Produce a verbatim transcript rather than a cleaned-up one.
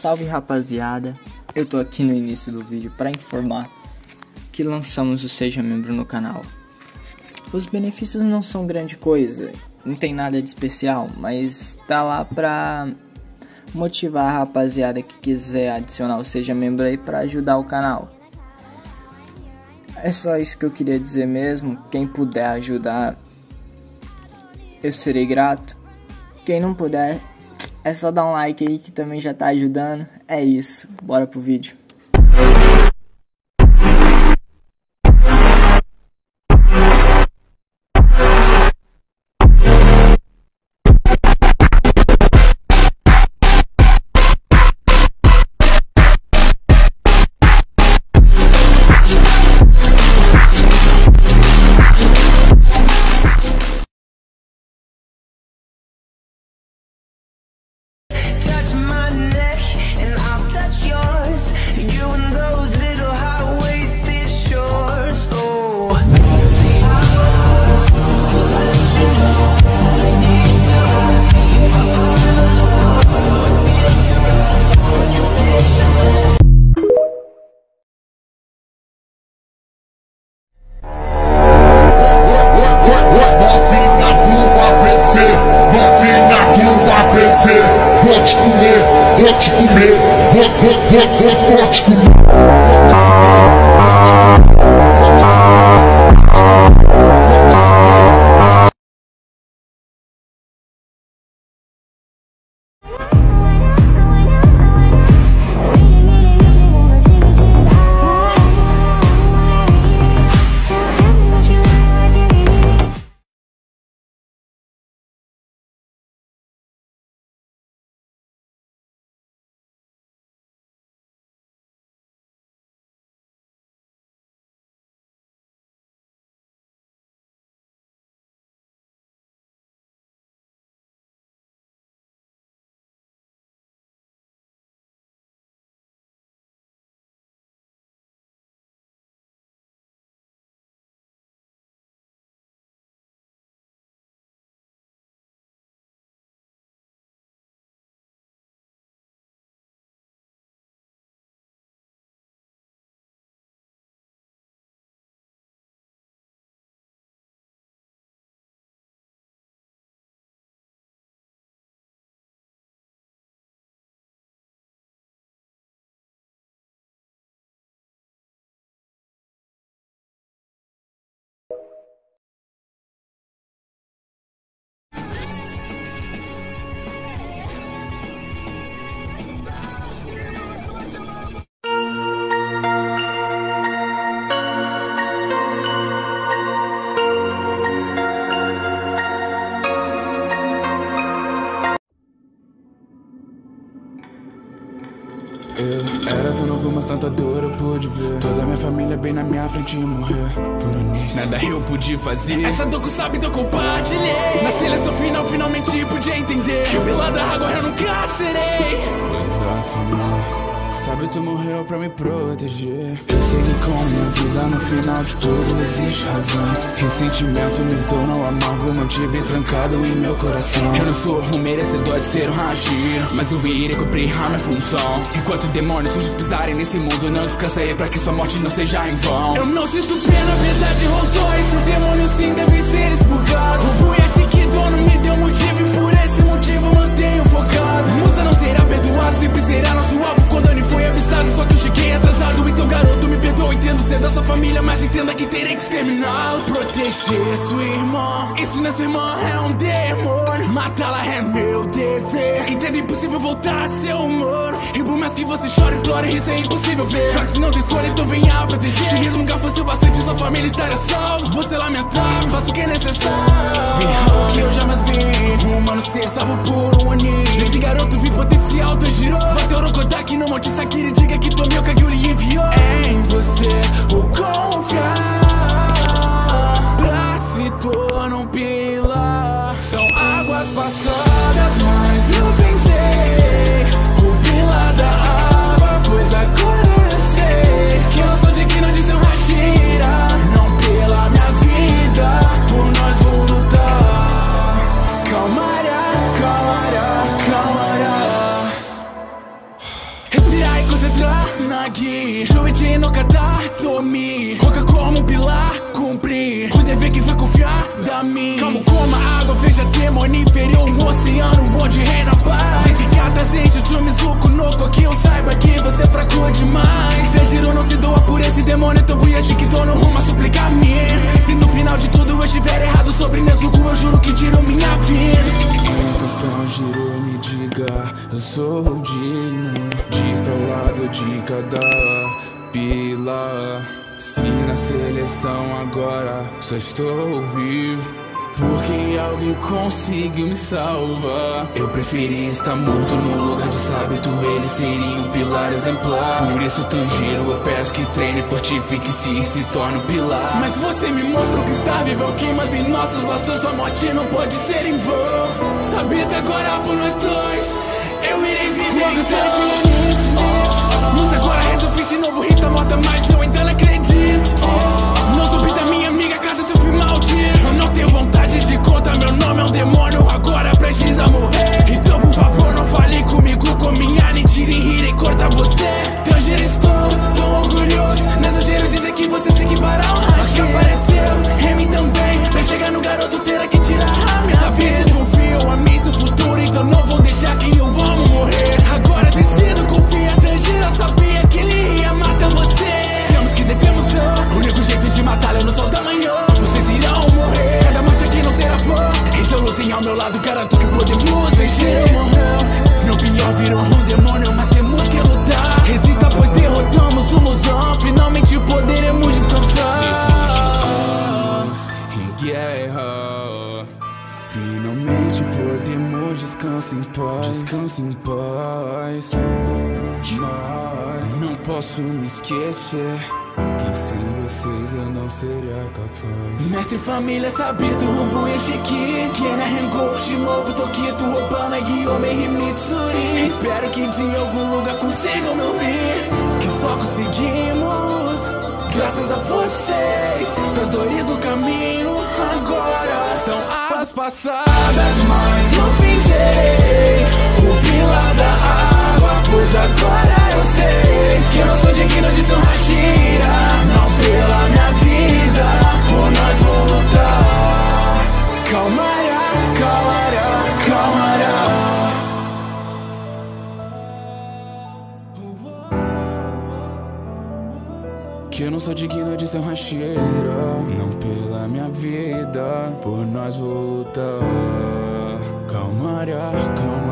Salve rapaziada, eu tô aqui no início do vídeo para informar que lançamos o Seja Membro no canal. Os benefícios não são grande coisa, não tem nada de especial, mas tá lá pra motivar a rapaziada que quiser adicionar o Seja Membro aí pra ajudar o canal. É só isso que eu queria dizer mesmo, quem puder ajudar eu serei grato, quem não puder é só dar um like aí que também já tá ajudando. É isso, bora pro vídeo. Toda minha família bem na minha frente e morrer por nisso. Nada eu podia fazer. Essa dor que o Sabito compartilhei. Na seleção final finalmente podia entender que o Bilada agora eu nunca serei. Mas afinal, Sabito morreu pra me proteger. Eu sei que com minha vida no final de tudo existe razão. Ressentimento me tornou amargo, mantive trancado em meu coração. Eu não sou um merecedor de ser um Hashi, mas eu irei cumprir a minha função. Enquanto demônios sujos pisarem nesse mundo, não descansarei pra que sua morte não seja em vão. Eu não sinto pena, a verdade rodou. Esses demônios sim devem ser expurgados. O Bui achei que dono me deu motivo e por esse motivo mantenho focado. Muzan não será perdoado, sempre será nosso alvo. Quando ele foi avistado, só que eu cheguei atrasado. Então garoto, me perdoa, entendo ser da sua família, mas entenda que terei que exterminá-lo. Proteger sua irmã, isso não é sua irmã, é um demônio. Matá-la é meu dever, entendo impossível voltar a ser humano. E por mais que você chore e implore, isso é impossível ver. Só que se não tem escolha, então venha proteger. Se resmungar fosse o bastante, sua família estaria salva. Você lamentar, faça o que é necessário. Vem o que eu jamais vi, humano ser salvo por um Oni. Nesse garoto vi potencial, Tanjiro. Vai ter Orokodaki no Monte Sakiri, diga que tomei o que a Giyu lhe enviou. É em você o confiar pra se tornar um pilar. São águas passadas, mas não pensei o pilar da água, pois agora eu sei que eu sou digno de ser um Hashira. Não pela minha vida, por nós vou lutar. Calmará, calmará, calmará. Shouichi no kata tomi, coloca como um pilar, cumprir o dever que foi confiado a mim. Calmo como a água, veja demônio inferior, um oceano onde reina a paz. Gente gata, seja de um Nezuko no que eu saiba que você é fraco demais. Tanjiro não se doa por esse demônio, Tobuya Shikido no rumo a suplicar-me. Se no final de tudo eu estiver errado sobre Nezuko, eu juro que tiro minha vida. Tanjiro, me diga, eu sou digno de estar ao lado de cada pilar. Se na seleção agora só estou vivo porque alguém conseguiu me salvar. Eu preferia estar morto no lugar de Sabito, ele seria um pilar exemplar. Por isso Tanjiro, eu peço que treine, fortifique-se e se torne um pilar. Mas você me mostra o que está vivo, o que mantém nossos laços, sua morte não pode ser em vão. Sabito agora por nós dois, eu irei viver então. Luz agora resolvi, Shinobu está morta, mas eu ainda não acredito. Não subi da minha amiga casa, se eu fui maldito. Eu não tenho vontade de conta, meu nome é um demônio, agora precisa morrer. Então por favor não fale comigo, com minha nitira e rir e corta você. Tanjiro, estou tão orgulhoso, não exagero dizer que você se equipara a um racha. Apareceu em mim também, pra chegar no garoto terá que tirar a minha vida. Confiam a mim, seu futuro, então não vou deixar que eu amo morrer. Agora decido confiar, Tanjiro, eu sabia que ele ia matar você. Temos que deter emoção, o único jeito de matá-lo é no sol da manhã. Vocês irão morrer, cada morte aqui não será vã. Então lutem ao meu lado, garanto que podemos vencer. Meu pior virou um demônio, mas temos que lutar. Resista, pois derrotamos o Muzan, finalmente poderemos descansar. Em guerra, finalmente podemos descansar em paz. Descansa em paz, mas não posso me esquecer que sem vocês eu não seria capaz. Mestre, família, Sabito, Rumbu e Shiki, Kena, Rengô, Shinobu, Tokito, Obanai, Giyu e Mitsuri. Espero que de algum lugar consigam me ouvir, que só conseguimos graças a vocês. Das dores do caminho agora são as passadas, mas não fizei o pilar da água, pois agora eu sei que eu não sou digno de ser um Hashira. Não pela minha vida, por nós vou lutar. Calmará, calmará, calmará. Que eu não sou digno de ser um Hashira. Não pela minha vida, por nós vou lutar. Calmará, calmará.